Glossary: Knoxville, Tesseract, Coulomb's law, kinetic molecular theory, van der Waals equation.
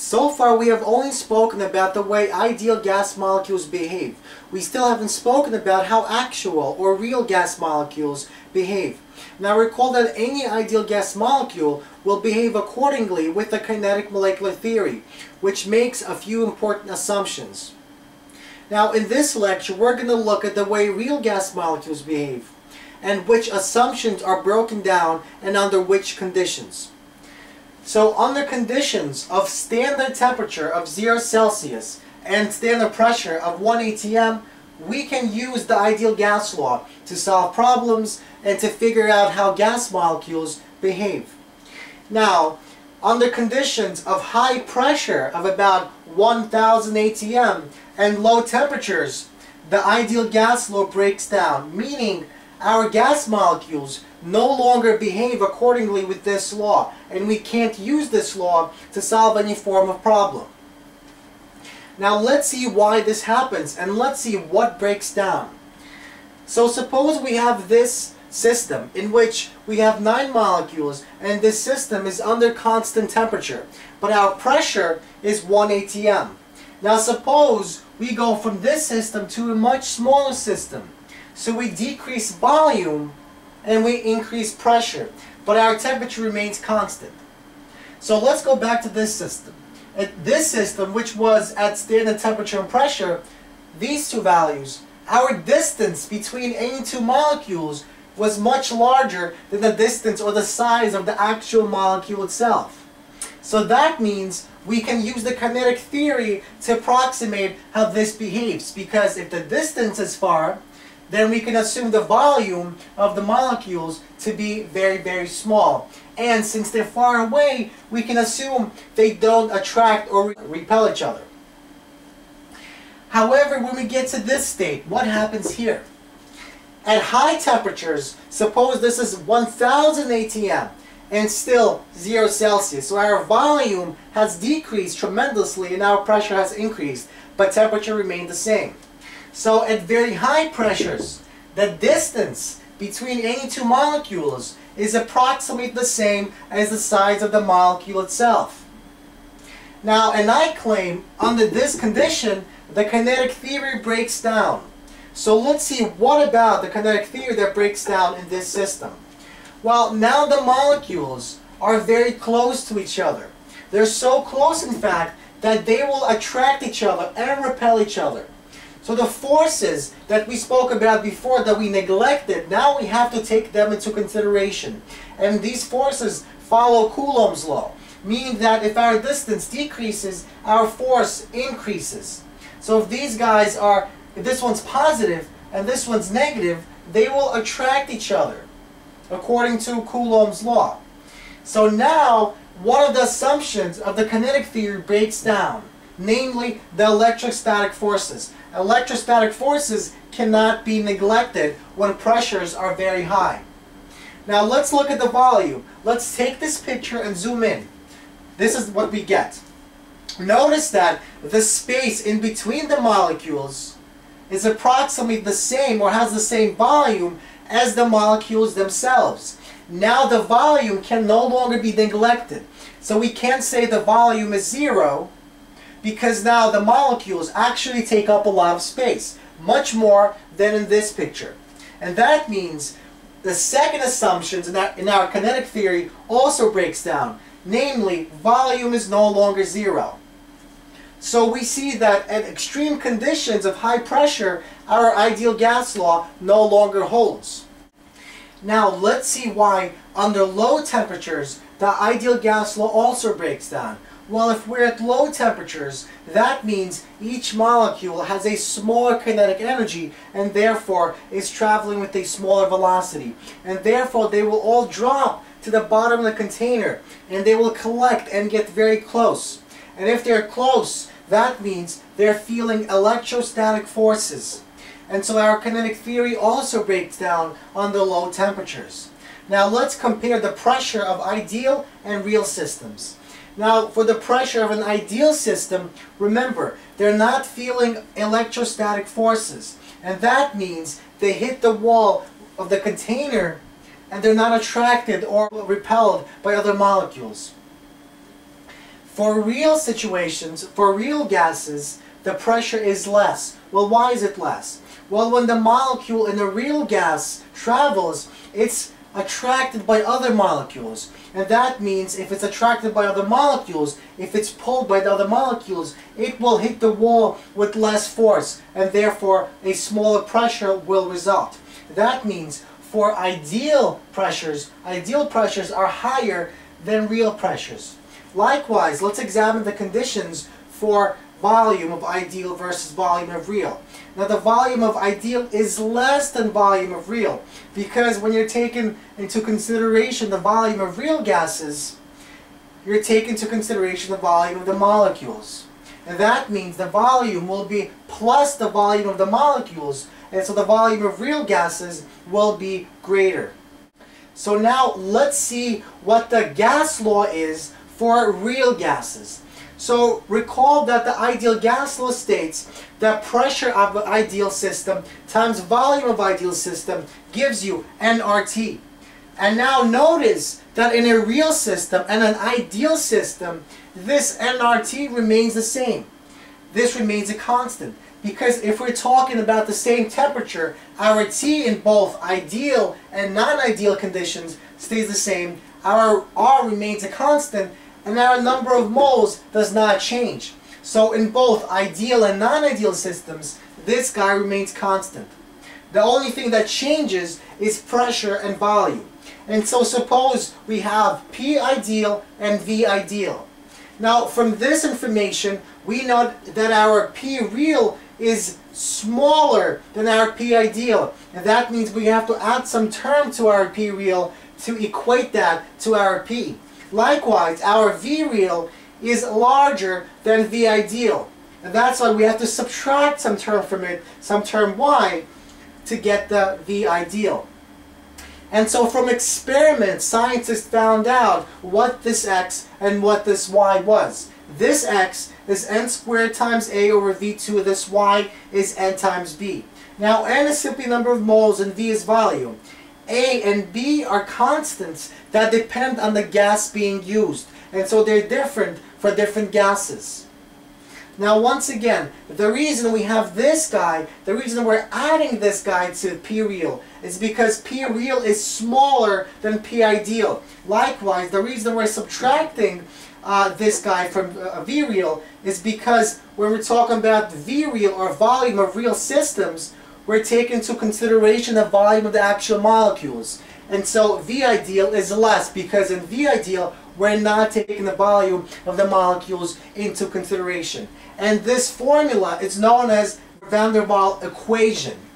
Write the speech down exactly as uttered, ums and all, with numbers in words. So far we have only spoken about the way ideal gas molecules behave. We still haven't spoken about how actual or real gas molecules behave. Now recall that any ideal gas molecule will behave accordingly with the kinetic molecular theory, which makes a few important assumptions. Now in this lecture we're going to look at the way real gas molecules behave and which assumptions are broken down and under which conditions. So under conditions of standard temperature of zero Celsius and standard pressure of one A T M, we can use the ideal gas law to solve problems and to figure out how gas molecules behave. Now, under conditions of high pressure of about one thousand A T M and low temperatures, the ideal gas law breaks down, meaning our gas molecules no longer behave accordingly with this law, and we can't use this law to solve any form of problem. Now let's see why this happens, and let's see what breaks down. So suppose we have this system in which we have nine molecules, and this system is under constant temperature, but our pressure is one A T M. Now suppose we go from this system to a much smaller system. So we decrease volume and we increase pressure, but our temperature remains constant. So let's go back to this system. At this system, which was at standard temperature and pressure, these two values, our distance between any two molecules was much larger than the distance or the size of the actual molecule itself. So that means we can use the kinetic theory to approximate how this behaves, because if the distance is far, then we can assume the volume of the molecules to be very, very small. And since they're far away, we can assume they don't attract or repel each other. However, when we get to this state, what happens here? At high temperatures, suppose this is one thousand A T M and still zero Celsius. So our volume has decreased tremendously and our pressure has increased, but temperature remained the same. So at very high pressures, the distance between any two molecules is approximately the same as the size of the molecule itself. Now, and I claim under this condition, the kinetic theory breaks down. So let's see what about the kinetic theory that breaks down in this system. Well, now the molecules are very close to each other. They're so close, in fact, that they will attract each other and repel each other. So the forces that we spoke about before that we neglected, now we have to take them into consideration. And these forces follow Coulomb's law, meaning that if our distance decreases, our force increases. So if these guys are, if this one's positive and this one's negative, they will attract each other, according to Coulomb's law. So now, one of the assumptions of the kinetic theory breaks down, namely the electrostatic forces. Electrostatic forces cannot be neglected when pressures are very high. Now let's look at the volume. Let's take this picture and zoom in. This is what we get. Notice that the space in between the molecules is approximately the same or has the same volume as the molecules themselves. Now the volume can no longer be neglected. So we can't say the volume is zero, because now the molecules actually take up a lot of space, much more than in this picture. And that means the second assumption in our, in our kinetic theory also breaks down, namely volume is no longer zero. So we see that at extreme conditions of high pressure, our ideal gas law no longer holds. Now let's see why under low temperatures, the ideal gas law also breaks down. Well, if we're at low temperatures, that means each molecule has a smaller kinetic energy and therefore is traveling with a smaller velocity. And therefore, they will all drop to the bottom of the container and they will collect and get very close. And if they're close, that means they're feeling electrostatic forces. And so our kinetic theory also breaks down under low temperatures. Now let's compare the pressure of ideal and real systems. Now, for the pressure of an ideal system, remember, they're not feeling electrostatic forces. And that means they hit the wall of the container and they're not attracted or repelled by other molecules. For real situations, for real gases, the pressure is less. Well, why is it less? Well, when the molecule in the real gas travels, it's attracted by other molecules. And that means if it's attracted by other molecules, if it's pulled by the other molecules, it will hit the wall with less force, and therefore a smaller pressure will result. That means for ideal pressures, ideal pressures are higher than real pressures. Likewise, let's examine the conditions for volume of ideal versus volume of real. Now, the volume of ideal is less than volume of real, because when you're taking into consideration the volume of real gases, you're taking into consideration the volume of the molecules. And that means the volume will be plus the volume of the molecules, and so the volume of real gases will be greater. So now let's see what the gas law is for real gases. So recall that the ideal gas law states that pressure of the ideal system times volume of ideal system gives you N R T. And now notice that in a real system and an ideal system, this N R T remains the same. This remains a constant, because if we're talking about the same temperature, our T in both ideal and non-ideal conditions stays the same, our R remains a constant, and our number of moles does not change. So in both ideal and non-ideal systems, this guy remains constant. The only thing that changes is pressure and volume. And so suppose we have P ideal and V ideal. Now from this information, we know that our P real is smaller than our P ideal. And that means we have to add some term to our P real to equate that to our P. Likewise, our V real is larger than V ideal. And that's why we have to subtract some term from it, some term Y, to get the V ideal. And so from experiments, scientists found out what this X and what this Y was. This X is N squared times A over V two, this Y is N times B. Now N is simply number of moles and V is volume. A and B are constants that depend on the gas being used, and so they're different for different gases. Now once again, the reason we have this guy, the reason we're adding this guy to P real is because P real is smaller than P ideal. Likewise, the reason we're subtracting uh, this guy from uh, V real is because when we're talking about V real or volume of real systems, we're taking into consideration the volume of the actual molecules. And so V ideal is less, because in V ideal, we're not taking the volume of the molecules into consideration. And this formula is known as van der Waals equation.